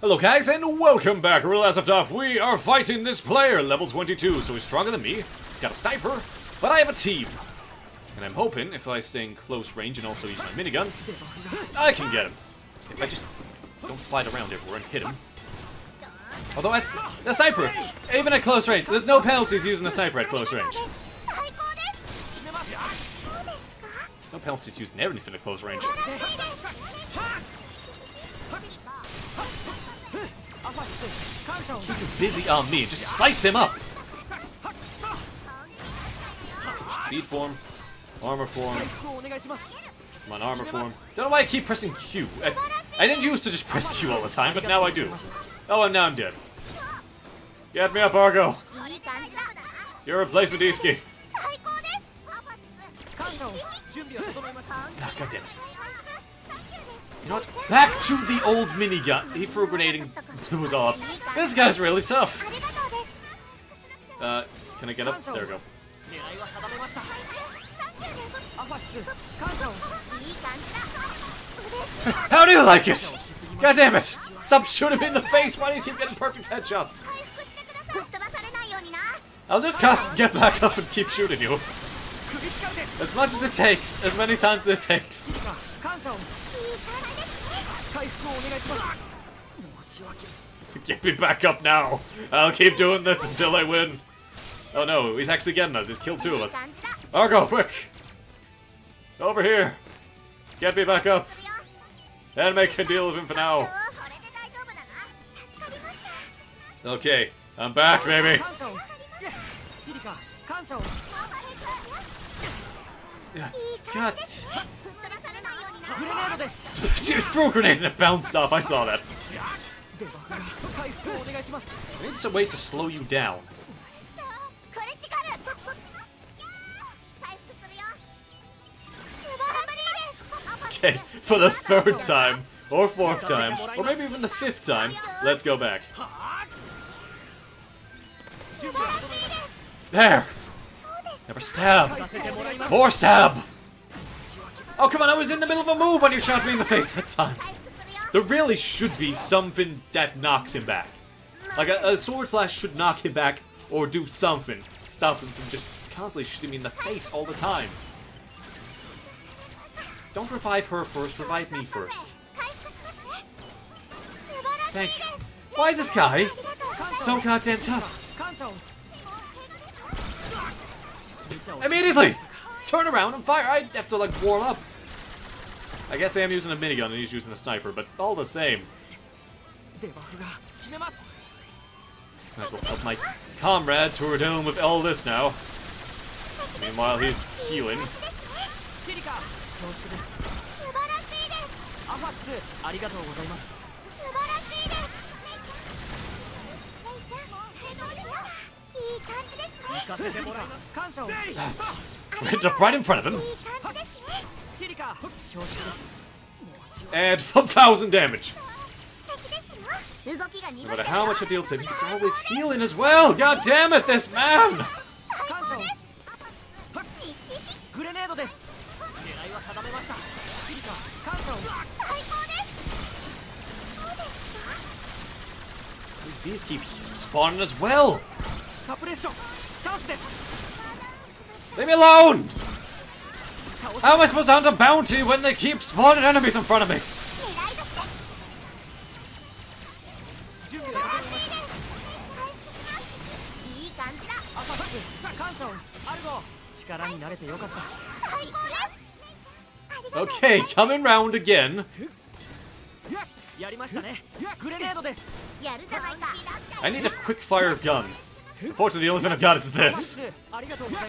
Hello guys, and welcome back. Where we last left off, we are fighting this player, level 22, so he's stronger than me. He's got a sniper, but I have a team. And I'm hoping, if I stay in close range and also use my minigun, I can get him. If I just don't slide around everywhere and hit him. Although that's the sniper, even at close range. There's no penalties using the sniper at close range. There's no penalties using everything at close range. Keep him busy on me and just slice him up! Speed form, armor form. Come on, armor form. Don't know why I keep pressing Q. I didn't used to just press Q all the time, but now I do. Oh, and now I'm dead. Get me up, Argo! Your replacement, Isuki. Ah, God damn it. You know what? Back to the old minigun. He threw a grenade and blew us all up. This guy's really tough. Can I get up? There we go. How do you like it? God damn it! Stop shooting me in the face. Why do you keep getting perfect headshots? I'll just get back up and keep shooting you. As much as it takes, as many times as it takes. Get me back up now! I'll keep doing this until I win! Oh no, he's actually getting us, he's killed two of us. Argo, quick! Over here! Get me back up! And make a deal with him for now! Okay, I'm back, baby! God. She threw a grenade and it bounced off. I saw that. I need some way to slow you down. Okay, for the third time, or fourth time, or maybe even the fifth time, let's go back. There! Never stab! More stab! Oh, come on, I was in the middle of a move when you shot me in the face that time. There really should be something that knocks him back. Like, a sword slash should knock him back or do something. Stop him from just constantly shooting me in the face all the time. Don't revive her first, revive me first. Thank you. Why is this guy so goddamn tough? Immediately! Turn around and fire! I'd have to, like, warm up. I guess I am using a minigun and he's using a sniper, but all the same. Might well help my comrades who are dealing with all this now. Meanwhile, he's healing. Right in front of him. And 1,000 damage. No matter how much I deal to him, he's always healing as well. God damn it, this man! These bees keep spawning as well. Leave me alone! How am I supposed to hunt a bounty when they keep spawning enemies in front of me? Okay, coming round again. I need a quick-fire gun. Unfortunately, the only thing I've got is this. I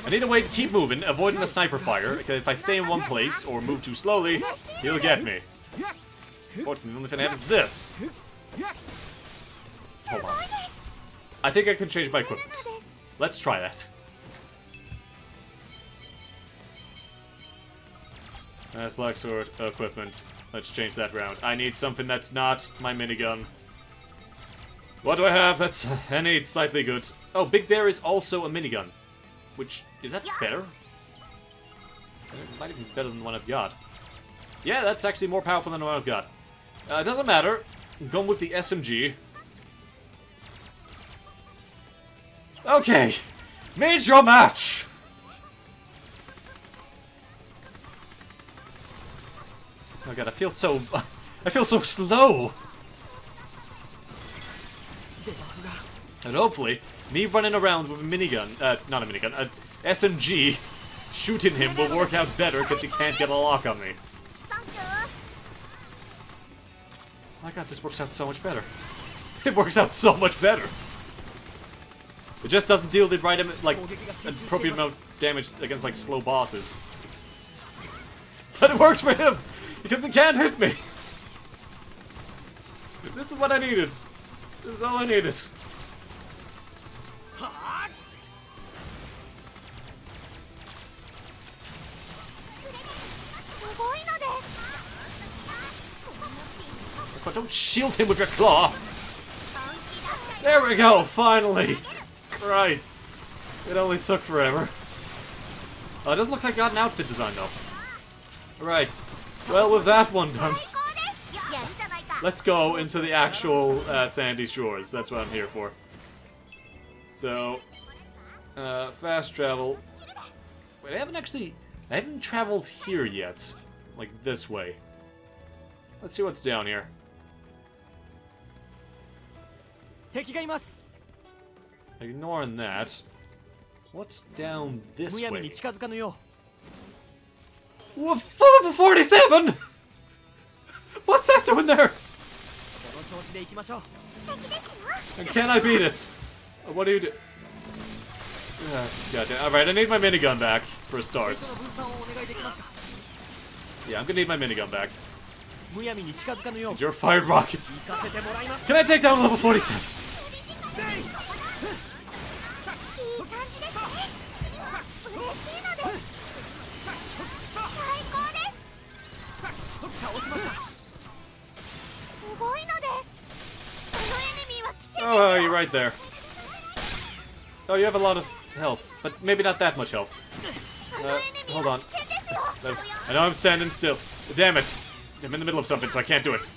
need a way to keep moving, avoiding the sniper fire, because if I stay in one place or move too slowly, he'll get me. Unfortunately, the only thing I have is this. Hold on. I think I can change my equipment. Let's try that. That's black sword equipment. Let's change that round. I need something that's not my minigun. What do I have? That's any slightly good. Oh, Big Bear is also a minigun. Which, is that better? It might even be better than the one I've got. Yeah, that's actually more powerful than the one I've got. It doesn't matter. I'm going with the SMG. Okay. Made your match! Oh god, I feel so slow! And hopefully, me running around with a minigun, not a minigun, a SMG, shooting him will work out better because he can't get a lock on me. Oh my god, this works out so much better. It works out so much better! It just doesn't deal the right amount, like, appropriate amount of damage against, like, slow bosses. But it works for him! Because he can't hit me! This is what I needed! This is all I needed! But don't shield him with your claw! There we go, finally! Christ! It only took forever. Oh, it doesn't look like I got an outfit design, though. Alright. Well, with that one done, let's go into the actual Sandy Shores. That's what I'm here for. So, fast travel. Wait, I haven't traveled here yet. Like, this way. Let's see what's down here. Ignoring that. What's down this way? Whoa, full of 47! What's that doing there? And can I beat it? What do you do? Gotcha. Alright, I need my minigun back for a start. Yeah, I'm gonna need my minigun back. And your fire rockets. Can I take down level 47? Oh, you're right there. Oh, you have a lot of health, but maybe not that much health. Hold on. I know I'm standing still. Damn it. I'm in the middle of something, so I can't do it.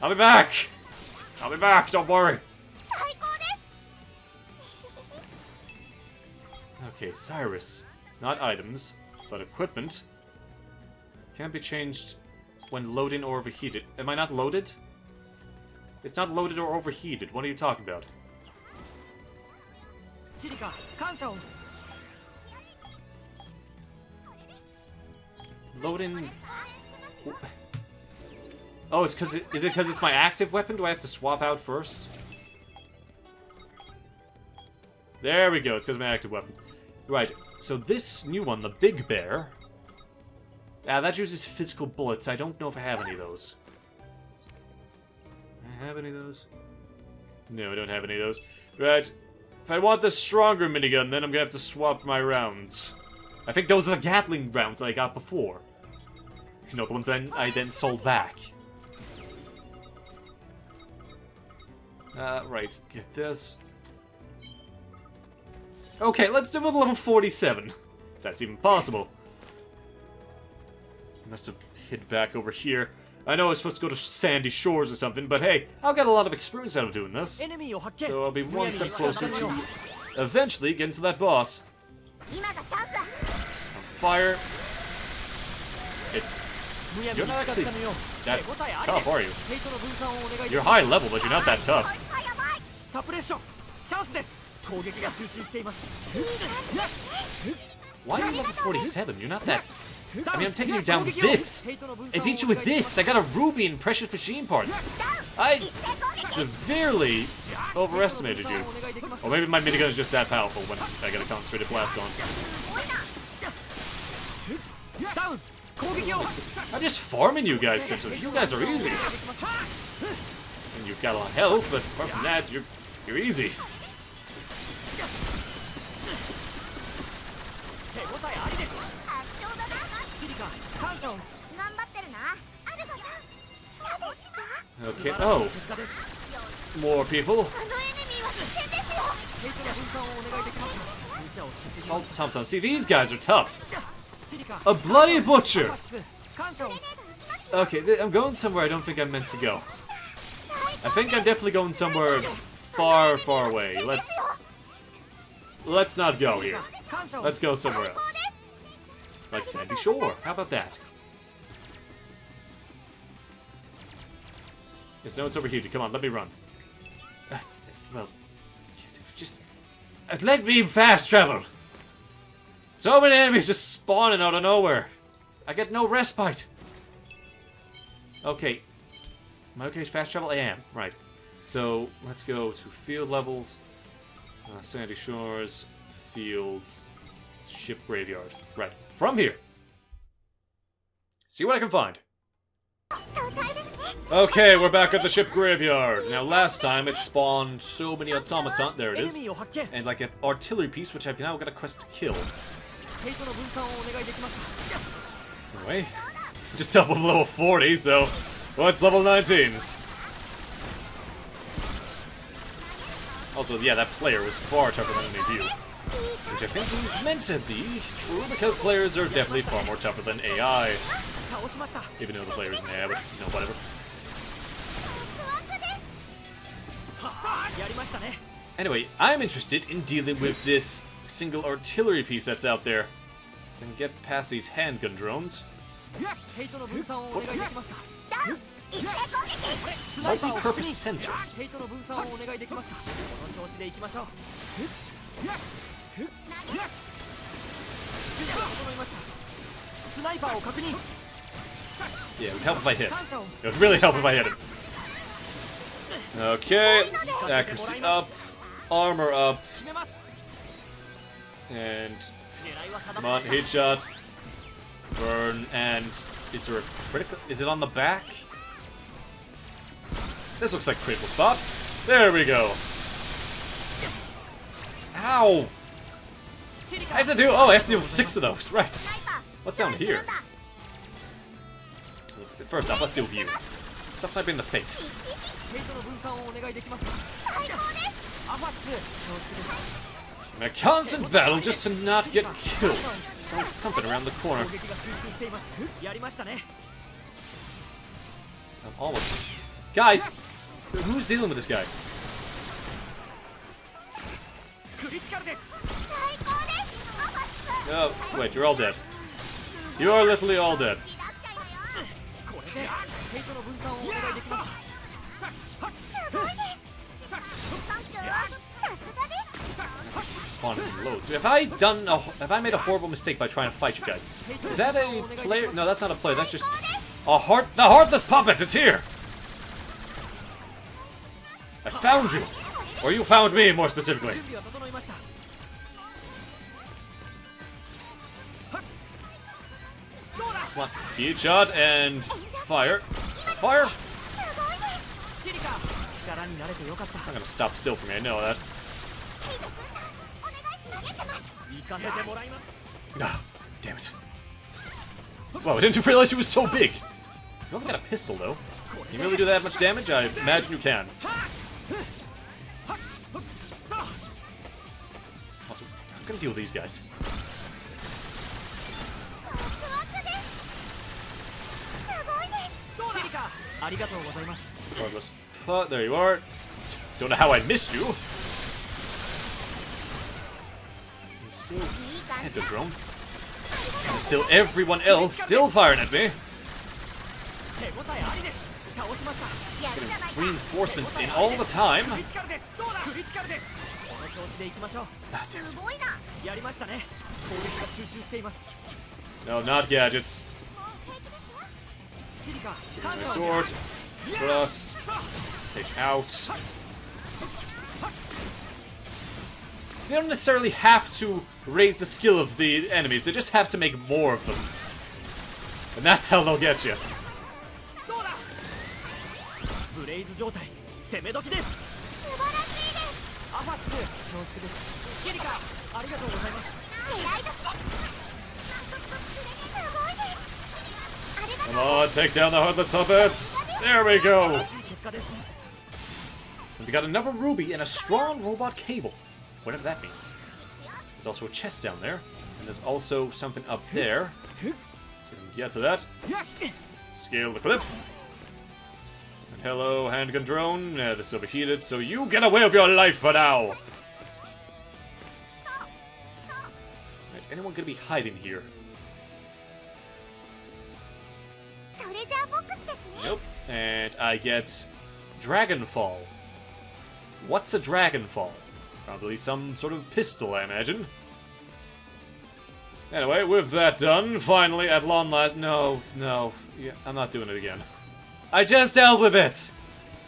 I'll be back! I'll be back, don't worry! Okay, Cyrus. Not items, but equipment. Can't be changed when loading or overheated. Am I not loaded? It's not loaded or overheated. What are you talking about? Loading. Oh, it's because is it because it's my active weapon? Do I have to swap out first? There we go. It's because my active weapon. Right. So this new one, the Big Bear. Ah, that uses physical bullets. I don't know if I have any of those. Do I have any of those? No, I don't have any of those. Right. If I want the stronger minigun, then I'm gonna have to swap my rounds. I think those are the Gatling rounds that I got before. You know, the ones I then sold back. Right, get this. Okay, let's do it with level 47. If that's even possible. I must have hid back over here. I know I was supposed to go to Sandy Shores or something, but hey, I'll get a lot of experience out of doing this. So I'll be one step closer to eventually getting to that boss. Some fire. It's... You're not actually that tough, are you? You're high level, but you're not that tough. Why are you level 47? You're not that... I mean, I'm taking you down with this. I beat you with this. I got a ruby and precious machine parts. I severely overestimated you. Or maybe my minigun is just that powerful when I get a concentrated blast on. I'm just farming you guys, essentially. You guys are easy. And you've got a lot of health, but apart from that, you're easy. Okay, oh! More people! Salt Thompson. See, these guys are tough! A bloody butcher! Okay, I'm going somewhere I don't think I'm meant to go. I think I'm definitely going somewhere far, far away. Let's not go here. Let's go somewhere else. Like Sandy Shore. How about that? Yes, no, it's overheated. Come on, let me run. Well, just... let me fast travel! So many enemies just spawning out of nowhere. I get no respite. Okay. Am I okay to fast travel? I am. Right. So, let's go to field levels. Sandy Shores, fields, Ship Graveyard. Right. From here. See what I can find. Okay, we're back at the Ship Graveyard. Now, last time it spawned so many automaton. There it is. And like an artillery piece, which I've now got a quest to kill. Anyway, just top of level 40, so... well, it's level 19s. Also, yeah, that player was far tougher than any of you. Which I think is meant to be true, because players are definitely far more tougher than AI. Even though the players in AI, but, you know, whatever. Anyway, I'm interested in dealing with this single artillery piece that's out there. Can get past these handgun drones. Multi-purpose sensor. Yeah, it would help if I hit. It would really help if I hit him. Okay, accuracy up, armor up, and come on, headshot, burn, and is there a critical? Is it on the back? This looks like a critical spot. There we go. Ow! I have to do. Oh, I have to do 6 of those. Right. What's down here? First off, let's do view. Stop sniping in the face. In a constant battle just to not get killed. It's like something around the corner. I'm almost. Guys! Who's dealing with this guy? Oh, wait, you're all dead. You are literally all dead. Spawning loads. Have I made a horrible mistake by trying to fight you guys? Is that a player? No, that's not a player. That's just a the Heartless Puppet. It's here. I found you, or you found me, more specifically. Huge shot and fire. Fire! I'm gonna stop still for me, I know that. Ah, damn it. Wow, I didn't realize he was so big. You've only got a pistol, though. Can you really do that much damage? I imagine you can. Also, I'm gonna deal with these guys. Regardless. There you are. Don't know how I missed you. And still, and the drone. And still, everyone else still firing at me. Reinforcements in all the time. Ah, damn it. No, not gadgets. Here's my sword. Thrust. Take out. They don't necessarily have to raise the skill of the enemies. They just have to make more of them. And that's how they'll get you. Come on, take down the Heartless Puppets! There we go! And we got another ruby and a strong robot cable. Whatever that means. There's also a chest down there. And there's also something up there. So we can get to that. Scale the cliff. And hello, handgun drone. This is overheated, so you get away with your life for now! Right, anyone gonna be hiding here? Nope. And I get Dragonfall. What's a Dragonfall? Probably some sort of pistol, I imagine. Anyway, with that done, finally, at long last... No. Yeah, I'm not doing it again. I just dealt with it!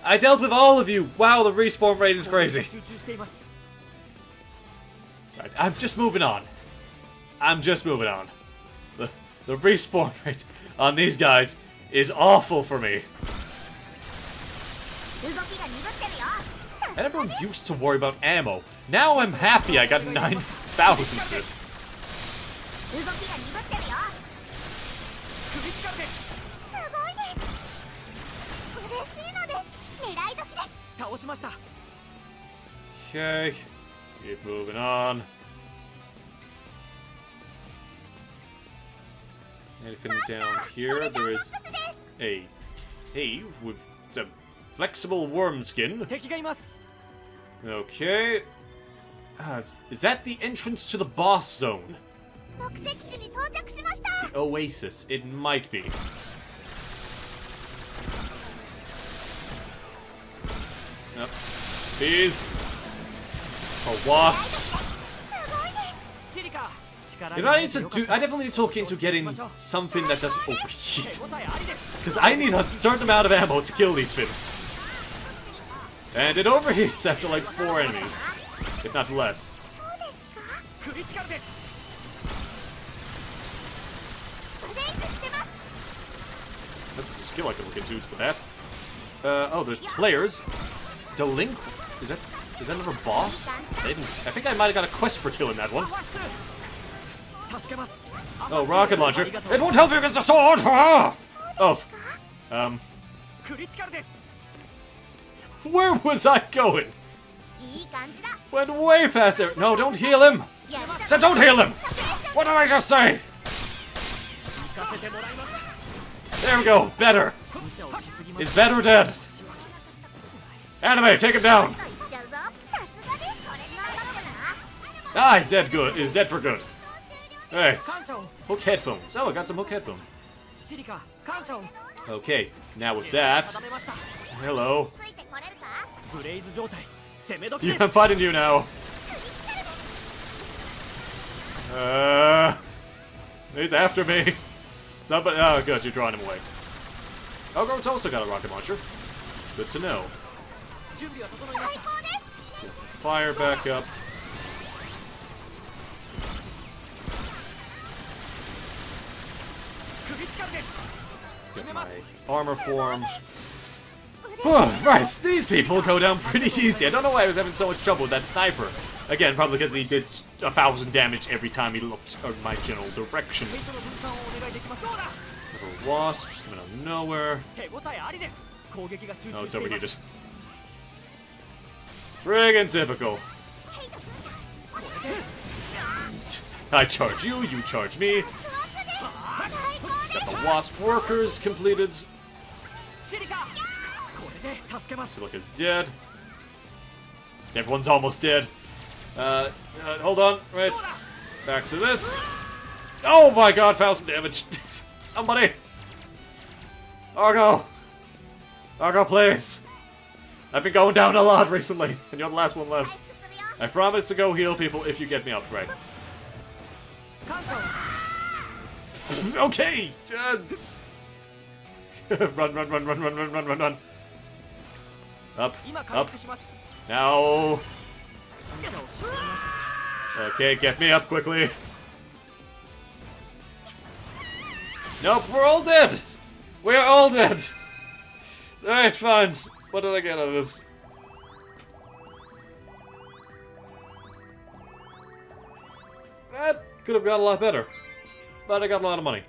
I dealt with all of you! Wow, the respawn rate is crazy. Right, I'm just moving on. The respawn rate on these guys is awful for me. I never used to worry about ammo. Now I'm happy I got 9,000 of it. Okay, keep moving on. Anything down here? There is a cave with a flexible worm skin. Okay. Is that the entrance to the boss zone? The oasis. It might be. Nope. These are wasps. You know, I definitely need to look into getting something that doesn't overheat. Because I need a certain amount of ammo to kill these fins. And it overheats after like 4 enemies, if not less. This is a skill I can look into for that. Oh, there's players. Delinquent. Is that another boss? I think I might have got a quest for killing that one. Oh, rocket launcher. It won't help you against a sword! Oh. Where was I going? Went way past there. No, don't heal him! Said don't heal him! What did I just say? There we go. Better. Is better dead? Anime, take him down! Ah, he's dead good. He's dead for good. Alright. Hook headphones. Oh, I got some hook headphones. Okay, now with that. Hello. Yeah, I'm fighting you now. He's after me. Somebody. Oh, good, you're drawing him away. Argo's also got a rocket launcher. Good to know. Fire back up. Get my armor form. Oh, right, these people go down pretty easy. I don't know why I was having so much trouble with that sniper. Again, probably because he did 1,000 damage every time he looked in my general direction. Little wasps coming out of nowhere. Oh, it's overheated. Friggin' typical. I charge you, you charge me. Got the wasp workers completed. Silica's dead. Everyone's almost dead. Hold on. Right. Back to this. Oh my god, 1,000 damage. Somebody. Argo. Argo, please. I've been going down a lot recently, and you're the last one left. I promise to go heal people if you get me up right. Okay! Run. Up. Now. Okay, get me up quickly. Nope, we're all dead! We're all dead! Alright, fine. What did I get out of this? That could have got a lot better. But I got a lot of money.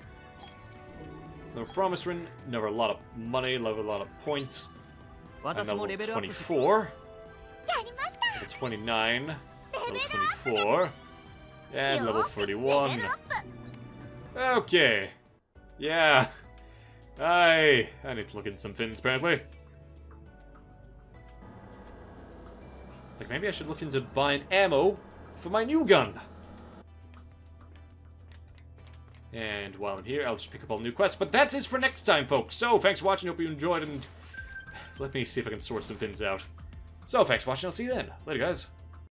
Another promise ring, never a lot of money, never a lot of points. I'm level 24. Level 29. Level 24. And level 31. Okay. Yeah. Aye! I need to look into some fins, apparently. Like, maybe I should look into buying ammo for my new gun. And while I'm here, I'll just pick up all new quests. But that is for next time, folks. So, thanks for watching. Hope you enjoyed. And let me see if I can sort some fins out. So, thanks for watching. I'll see you then. Later, guys.